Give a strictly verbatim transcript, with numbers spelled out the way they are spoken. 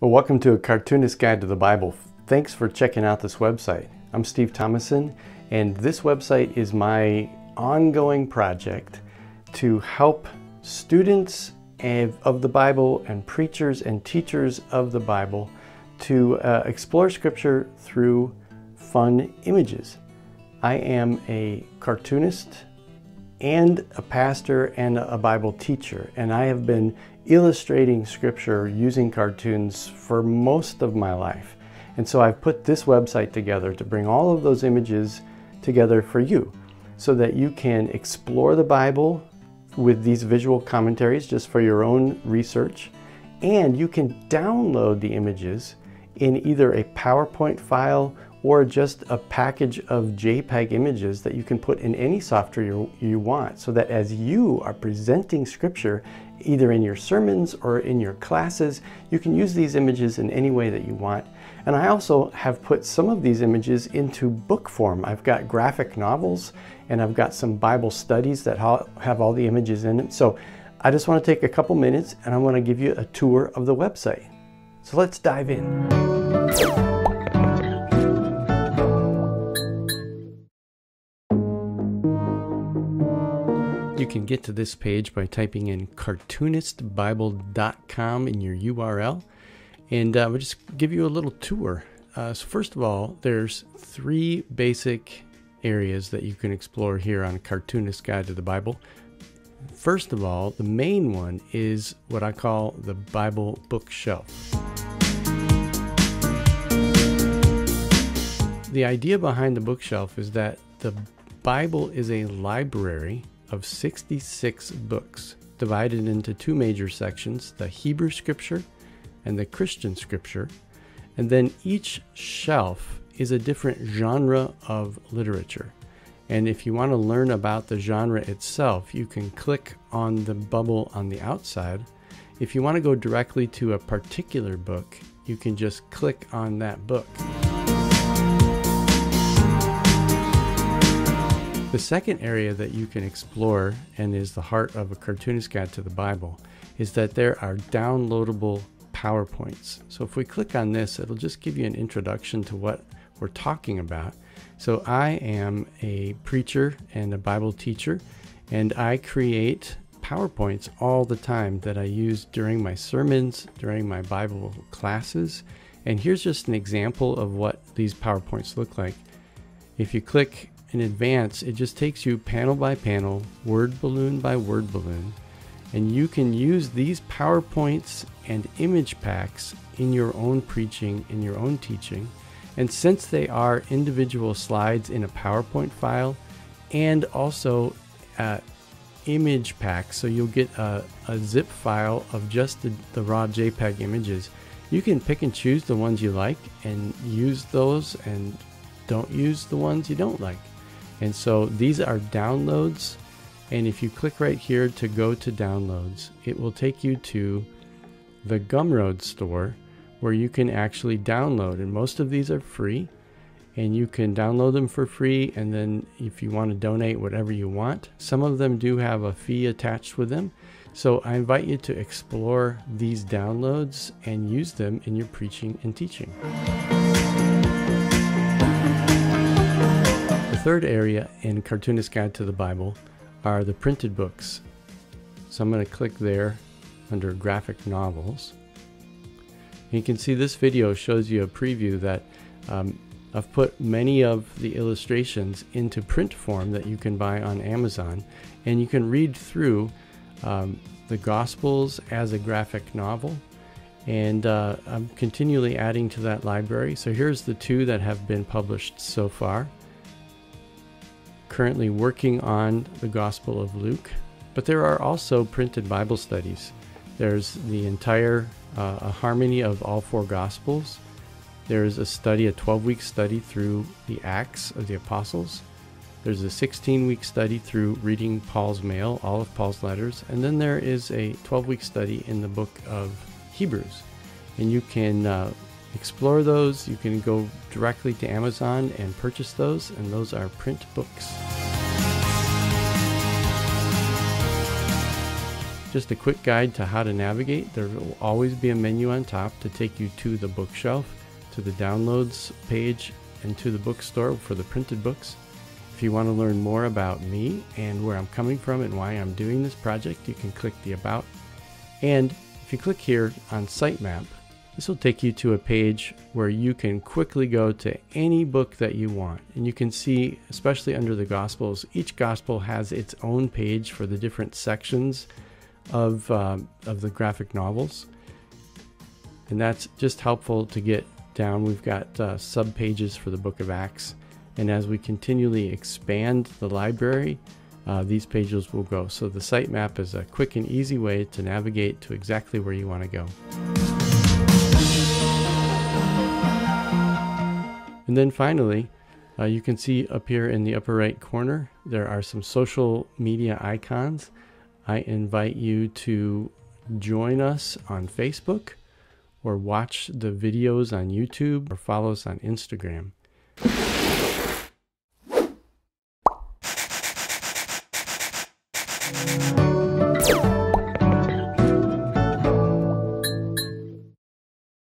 Well, welcome to A Cartoonist's Guide to the Bible. Thanks for checking out this website. I'm Steve Thomason, and this website is my ongoing project to help students of the Bible and preachers and teachers of the Bible to uh, explore Scripture through fun images. I am a cartoonist and a pastor and a Bible teacher, and I have been illustrating Scripture using cartoons for most of my life. And so I've put this website together to bring all of those images together for you so that you can explore the Bible with these visual commentaries just for your own research, and you can download the images in either a PowerPoint file or just a package of JPEG images that you can put in any software you, you want, so that as you are presenting Scripture, either in your sermons or in your classes, you can use these images in any way that you want. And I also have put some of these images into book form. I've got graphic novels, and I've got some Bible studies that ha- have all the images in it. So I just want to take a couple minutes, and I want to give you a tour of the website. So let's dive in. You can get to this page by typing in cartoonist bible dot com in your U R L, and uh, we'll just give you a little tour. Uh, so first of all, there's three basic areas that you can explore here on Cartoonist's Guide to the Bible. First of all, the main one is what I call the Bible bookshelf. The idea behind the bookshelf is that the Bible is a library of sixty-six books divided into two major sections, the Hebrew Scripture and the Christian Scripture. And then each shelf is a different genre of literature. And if you want to learn about the genre itself, you can click on the bubble on the outside. If you want to go directly to a particular book, you can just click on that book. The second area that you can explore, and is the heart of A Cartoonist's Guide to the Bible, is that there are downloadable PowerPoints. So if we click on this, it'll just give you an introduction to what we're talking about. So I am a preacher and a Bible teacher, and I create PowerPoints all the time that I use during my sermons, during my Bible classes. And here's just an example of what these PowerPoints look like. If you click in advance, it just takes you panel by panel, word balloon by word balloon, and you can use these PowerPoints and image packs in your own preaching, in your own teaching. And since they are individual slides in a PowerPoint file and also uh, image packs, so you'll get a, a zip file of just the, the raw JPEG images, you can pick and choose the ones you like and use those, and don't use the ones you don't like. And so these are downloads, and if you click right here to go to downloads, it will take you to the Gumroad store where you can actually download, and most of these are free, and you can download them for free, and then if you want to donate whatever you want. Some of them do have a fee attached with them, so I invite you to explore these downloads and use them in your preaching and teaching. The third area in Cartoonist's Guide to the Bible are the printed books. So I'm going to click there under graphic novels. You can see this video shows you a preview that um, I've put many of the illustrations into print form that you can buy on Amazon, and you can read through um, the Gospels as a graphic novel. And uh, I'm continually adding to that library. So here's the two that have been published so far. Currently working on the Gospel of Luke, but there are also printed Bible studies. There's the entire uh, a harmony of all four Gospels. There's a study, a twelve-week study through the Acts of the Apostles. There's a sixteen-week study through reading Paul's mail, all of Paul's letters, and then there is a twelve-week study in the book of Hebrews. And you can uh, explore those. You can go directly to Amazon and purchase those, and those are print books. Just a quick guide to how to navigate. There will always be a menu on top to take you to the bookshelf, to the downloads page, and to the bookstore for the printed books. If you want to learn more about me and where I'm coming from and why I'm doing this project, you can click the About. And if you click here on Sitemap, this will take you to a page where you can quickly go to any book that you want. And you can see, especially under the Gospels, each Gospel has its own page for the different sections of, uh, of the graphic novels. And that's just helpful to get down. We've got uh, sub-pages for the Book of Acts. And as we continually expand the library, uh, these pages will grow. So the sitemap is a quick and easy way to navigate to exactly where you want to go. And then finally, uh, you can see up here in the upper right corner, there are some social media icons. I invite you to join us on Facebook, or watch the videos on YouTube, or follow us on Instagram.